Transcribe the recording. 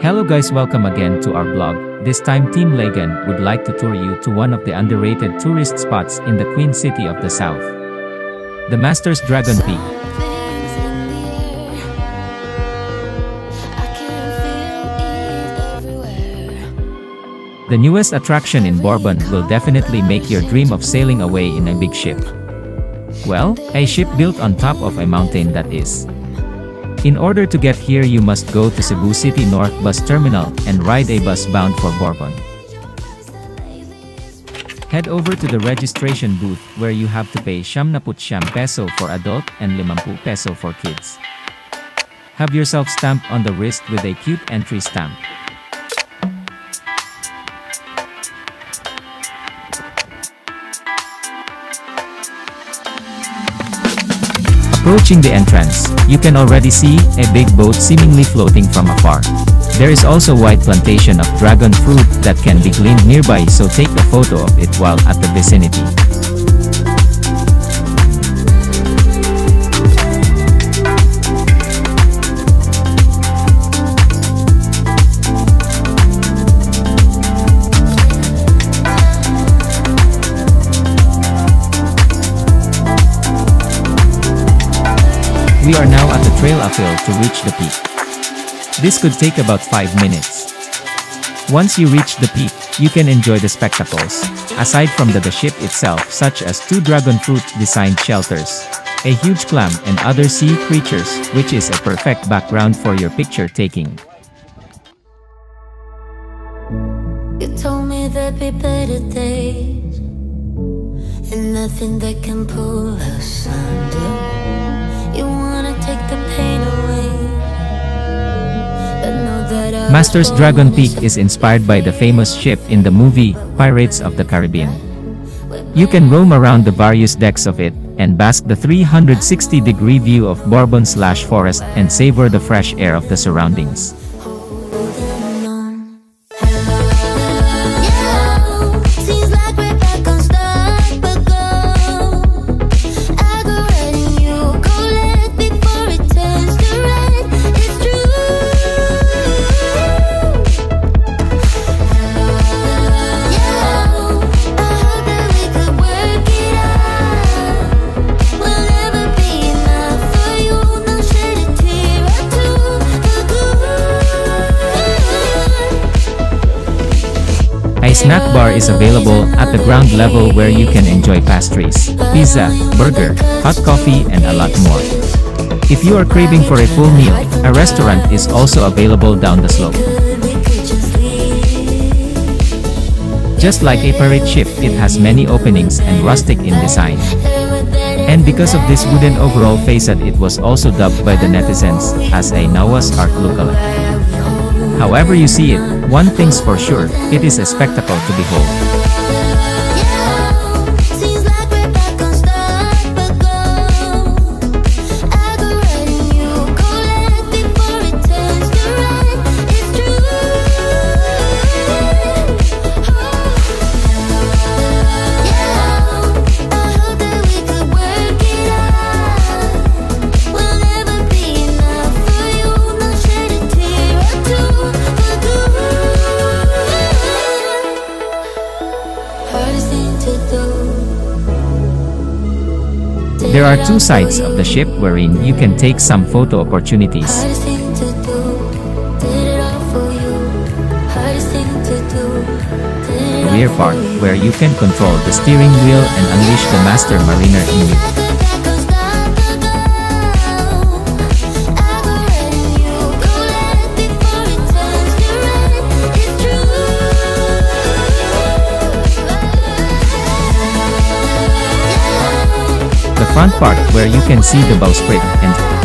Hello guys, welcome again to our blog. This time Team Laagan would like to tour you to one of the underrated tourist spots in the Queen City of the South. The Master's Dragon Peak. The newest attraction in Borbon will definitely make your dream of sailing away in a big ship. Well, a ship built on top of a mountain that is. In order to get here you must go to Cebu City North Bus Terminal and ride a bus bound for Borbon. Head over to the registration booth where you have to pay Shamnaput Sham Peso for adult and Limampu Peso for kids. Have yourself stamped on the wrist with a cute entry stamp. Approaching the entrance, you can already see a big boat seemingly floating from afar. There is also wide plantation of dragon fruit that can be gleaned nearby, so take a photo of it while at the vicinity. We are now at the trail uphill to reach the peak. This could take about 5 minutes. Once you reach the peak, you can enjoy the spectacles, aside from the ship itself, such as 2 dragon fruit designed shelters, a huge clam and other sea creatures, which is a perfect background for your picture taking. You told me there'd be better days, and nothing that can pull us under. Master's Dragon Peak is inspired by the famous ship in the movie, Pirates of the Caribbean. You can roam around the various decks of it, and bask the 360-degree view of Borbon/forest and savor the fresh air of the surroundings. A snack bar is available at the ground level where you can enjoy pastries, pizza, burger, hot coffee and a lot more. If you are craving for a full meal, a restaurant is also available down the slope. Just like a pirate ship, it has many openings and rustic in design. And because of this wooden overall facade, it was also dubbed by the netizens as a Noah's Ark lookalike. However you see it, one thing's for sure, it is a spectacle to behold. There are 2 sides of the ship wherein you can take some photo opportunities. The rear part, where you can control the steering wheel and unleash the master mariner in you. Front part where you can see the bowsprit and